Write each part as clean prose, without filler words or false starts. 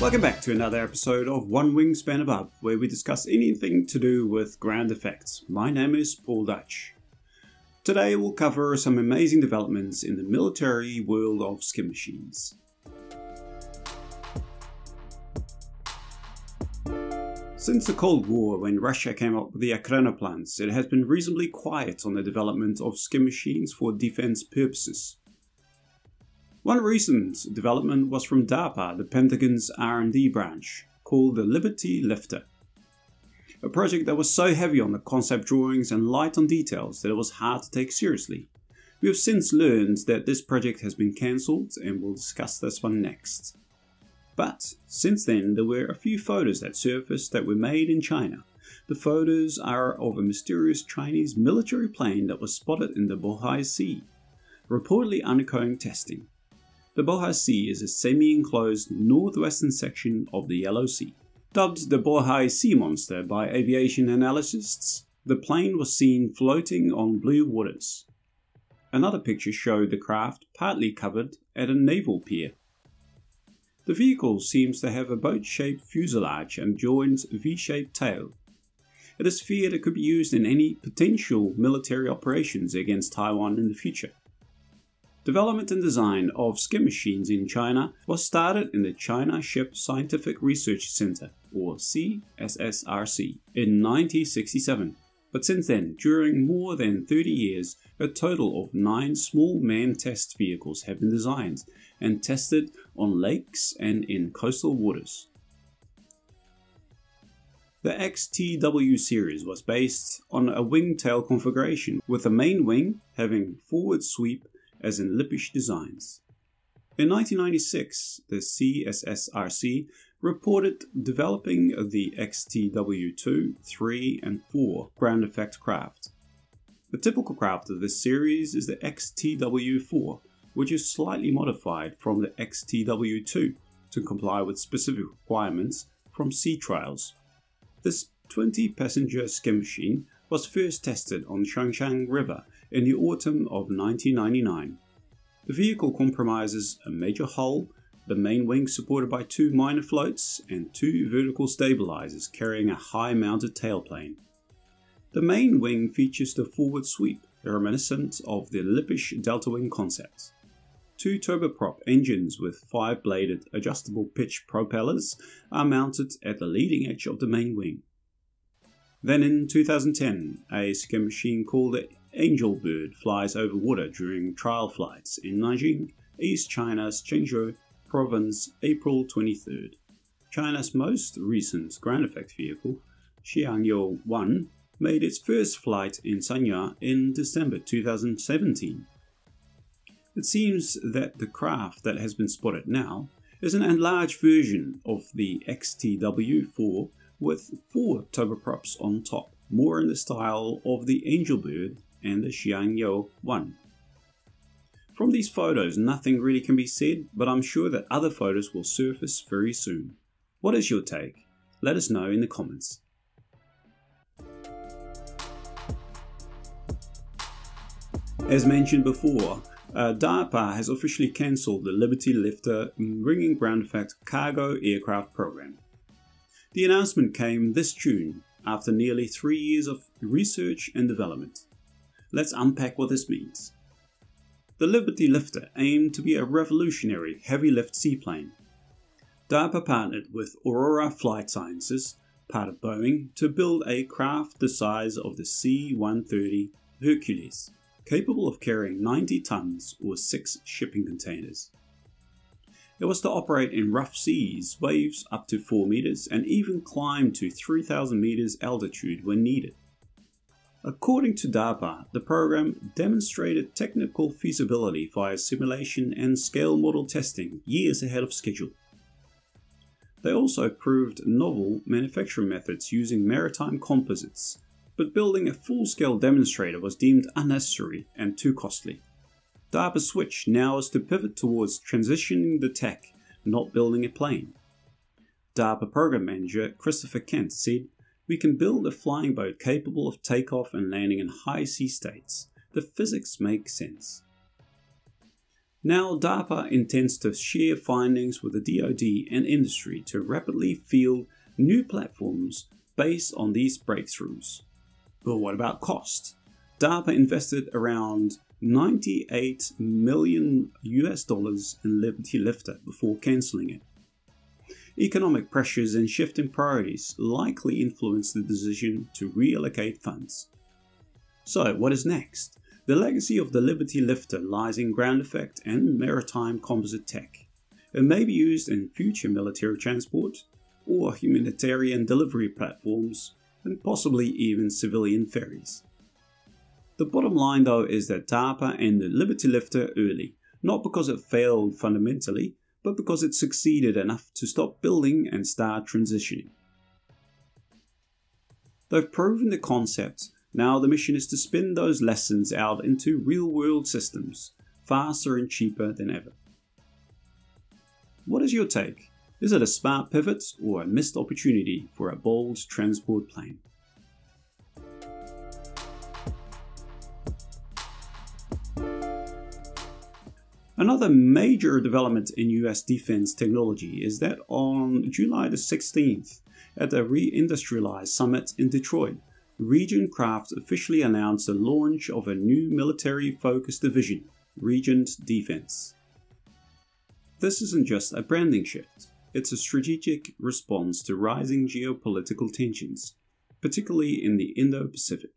Welcome back to another episode of One Wingspan Above, where we discuss anything to do with ground effects. My name is Paul Dutch. Today we'll cover some amazing developments in the military world of skin machines. Since the Cold War, when Russia came up with the Ekranoplans, it has been reasonably quiet on the development of skin machines for defense purposes. One recent development was from DARPA, the Pentagon's R&D branch, called the Liberty Lifter. A project that was so heavy on the concept drawings and light on details that it was hard to take seriously. We have since learned that this project has been cancelled, and we'll discuss this one next. But since then there were a few photos that surfaced that were made in China. The photos are of a mysterious Chinese military plane that was spotted in the Bohai Sea, reportedly undergoing testing. The Bohai Sea is a semi-enclosed northwestern section of the Yellow Sea. Dubbed the Bohai Sea Monster by aviation analysts, the plane was seen floating on blue waters. Another picture showed the craft partly covered at a naval pier. The vehicle seems to have a boat-shaped fuselage and joined V-shaped tail. It is feared it could be used in any potential military operations against Taiwan in the future. Development and design of skin machines in China was started in the China Ship Scientific Research Center, or CSSRC, in 1967. But since then, during more than 30 years, a total of 9 small manned test vehicles have been designed and tested on lakes and in coastal waters. The XTW series was based on a wing-tail configuration, with the main wing having forward sweep as in Lippisch designs. In 1996, the CSSRC reported developing the XTW-2, 3 and 4 ground effect craft. The typical craft of this series is the XTW-4, which is slightly modified from the XTW-2 to comply with specific requirements from sea trials. This 20-passenger skin machine was first tested on Changjiang River in the autumn of 1999. The vehicle comprises a major hull, the main wing supported by 2 minor floats and 2 vertical stabilizers carrying a high-mounted tailplane. The main wing features the forward sweep, reminiscent of the Lippisch delta wing concept. 2 turboprop engines with 5-bladed adjustable pitch propellers are mounted at the leading edge of the main wing. Then in 2010, a skin machine called the Angelbird flies over water during trial flights in Nanjing, East China's Changzhou province, April 23rd. China's most recent ground effect vehicle, Xiangyou-1, made its first flight in Sanya in December 2017. It seems that the craft that has been spotted now is an enlarged version of the XTW-4 with 4 turboprops on top, more in the style of the Angelbird and the Xiangyou-1. From these photos, nothing really can be said, but I'm sure that other photos will surface very soon. What is your take? Let us know in the comments. As mentioned before, DARPA has officially cancelled the Liberty Lifter Ringing Ground Effect Cargo Aircraft program. The announcement came this June, after nearly 3 years of research and development. Let's unpack what this means. The Liberty Lifter aimed to be a revolutionary heavy-lift seaplane. DARPA partnered with Aurora Flight Sciences, part of Boeing, to build a craft the size of the C-130 Hercules, capable of carrying 90 tons or 6 shipping containers. It was to operate in rough seas, waves up to 4 meters, and even climb to 3,000 meters altitude when needed. According to DARPA, the program demonstrated technical feasibility via simulation and scale model testing years ahead of schedule. They also proved novel manufacturing methods using maritime composites, but building a full-scale demonstrator was deemed unnecessary and too costly. DARPA's switch now is to pivot towards transitioning the tech, not building a plane. DARPA program manager Christopher Kent said, "We can build a flying boat capable of takeoff and landing in high sea states. The physics make sense." Now, DARPA intends to share findings with the DoD and industry to rapidly field new platforms based on these breakthroughs. But what about cost? DARPA invested around $98 million in Liberty Lifter before cancelling it. Economic pressures and shifting priorities likely influenced the decision to reallocate funds. So, what is next? The legacy of the Liberty Lifter lies in ground effect and maritime composite tech. It may be used in future military transport or humanitarian delivery platforms and possibly even civilian ferries. The bottom line though is that DARPA ended Liberty Lifter early, not because it failed fundamentally, but because it succeeded enough to stop building and start transitioning. They've proven the concept. Now the mission is to spin those lessons out into real-world systems, faster and cheaper than ever. What is your take? Is it a smart pivot or a missed opportunity for a bold transport plane? Another major development in US defense technology is that on July the 16th, at the Reindustrialized Summit in Detroit, Regent Craft officially announced the launch of a new military-focused division, Regent Defense. This isn't just a branding shift, it's a strategic response to rising geopolitical tensions, particularly in the Indo-Pacific.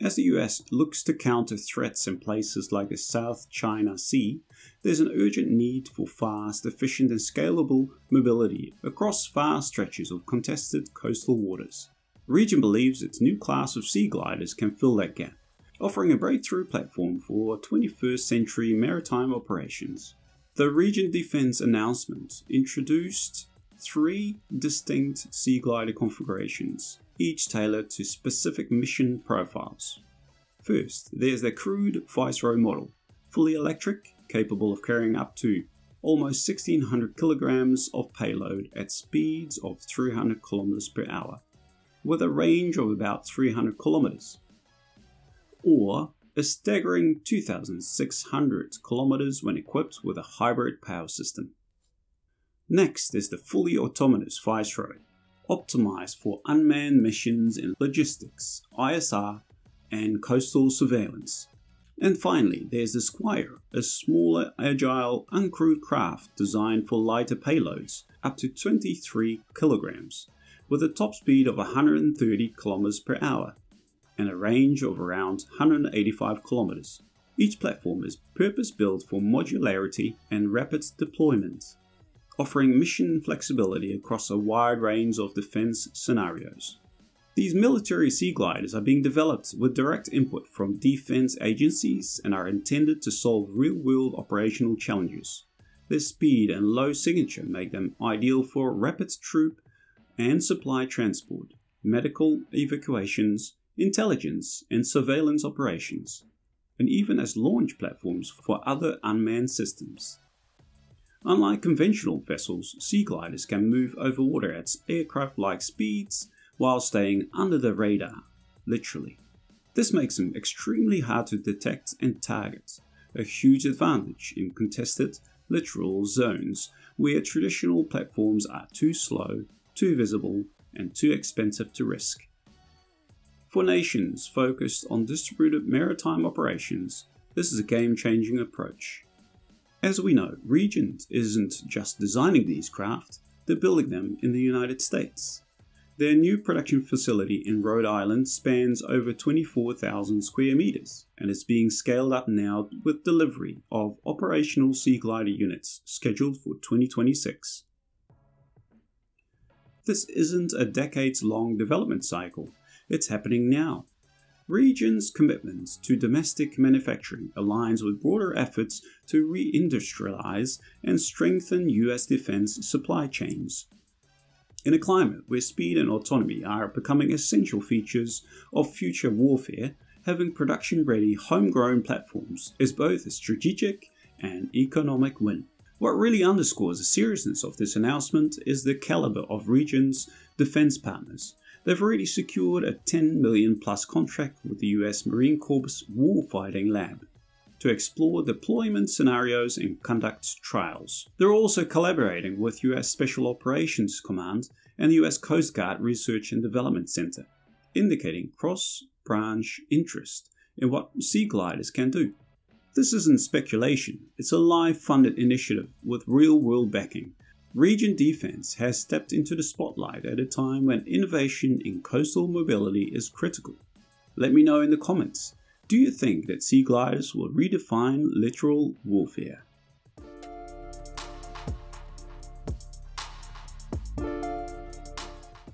As the US looks to counter threats in places like the South China Sea, there's an urgent need for fast, efficient and scalable mobility across far stretches of contested coastal waters. Regent believes its new class of Seagliders can fill that gap, offering a breakthrough platform for 21st century maritime operations. The Regent Defense announcement introduced 3 distinct Seaglider configurations, each tailored to specific mission profiles. First, there's the crude Viceroy model, fully electric, capable of carrying up to almost 1,600 kilograms of payload at speeds of 300 kilometers per hour, with a range of about 300 kilometers, or a staggering 2,600 kilometers when equipped with a hybrid power system. Next is the fully autonomous Viceroy, optimized for unmanned missions in logistics, ISR, and coastal surveillance. And finally, there's the Squire, a smaller, agile, uncrewed craft designed for lighter payloads, up to 23 kilograms, with a top speed of 130 kilometers per hour and a range of around 185 kilometers. Each platform is purpose-built for modularity and rapid deployment, offering mission flexibility across a wide range of defense scenarios. These military Seagliders are being developed with direct input from defense agencies and are intended to solve real-world operational challenges. Their speed and low signature make them ideal for rapid troop and supply transport, medical evacuations, intelligence and surveillance operations, and even as launch platforms for other unmanned systems. Unlike conventional vessels, Seagliders can move over water at aircraft-like speeds while staying under the radar, literally. This makes them extremely hard to detect and target, a huge advantage in contested littoral zones where traditional platforms are too slow, too visible, and too expensive to risk. For nations focused on distributed maritime operations, this is a game-changing approach. As we know, Regent isn't just designing these craft, they're building them in the United States. Their new production facility in Rhode Island spans over 24,000 square meters and is being scaled up now with delivery of operational Seaglider units scheduled for 2026. This isn't a decades-long development cycle, it's happening now. Regent's commitment to domestic manufacturing aligns with broader efforts to reindustrialize and strengthen US defense supply chains. In a climate where speed and autonomy are becoming essential features of future warfare, having production-ready homegrown platforms is both a strategic and economic win. What really underscores the seriousness of this announcement is the caliber of Regent's defense partners. They've already secured a $10 million plus contract with the U.S. Marine Corps Warfighting Lab to explore deployment scenarios and conduct trials. They're also collaborating with U.S. Special Operations Command and the U.S. Coast Guard Research and Development Center, indicating cross-branch interest in what Seagliders can do. This isn't speculation, it's a live-funded initiative with real-world backing. Regent Defense has stepped into the spotlight at a time when innovation in coastal mobility is critical. Let me know in the comments, do you think that Seagliders will redefine littoral warfare?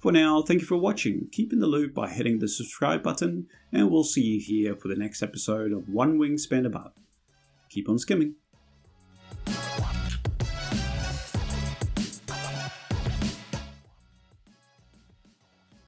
For now, thank you for watching, keep in the loop by hitting the subscribe button, and we'll see you here for the next episode of One Wingspan Above. Keep on skimming.